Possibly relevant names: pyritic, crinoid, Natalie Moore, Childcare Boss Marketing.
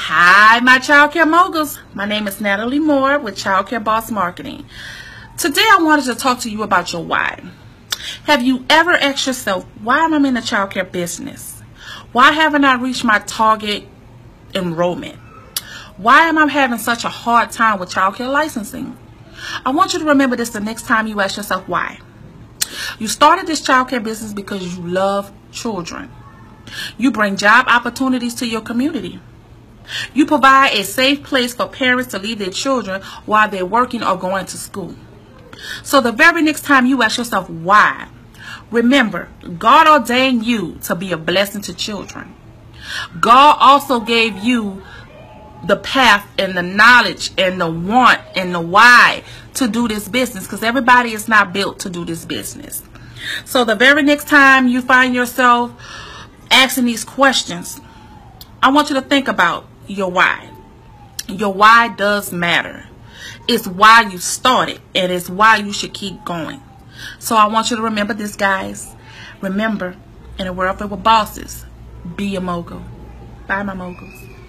Hi, my childcare moguls. My name is Natalie Moore with Childcare Boss Marketing. Today I wanted to talk to you about your why. Have you ever asked yourself, why am I in the childcare business? Why haven't I reached my target enrollment? Why am I having such a hard time with childcare licensing? I want you to remember this the next time you ask yourself why. You started this childcare business because you love children. You bring job opportunities to your community. You provide a safe place for parents to leave their children while they're working or going to school. So the very next time you ask yourself why, remember, God ordained you to be a blessing to children. God also gave you the path and the knowledge and the want and the why to do this business, because everybody is not built to do this business. So the very next time you find yourself asking these questions, I want you to think about your why. Your why does matter. It's why you started, and it's why you should keep going. So I want you to remember this, guys. Remember, in a world filled with bosses, be a mogul. Bye, my moguls.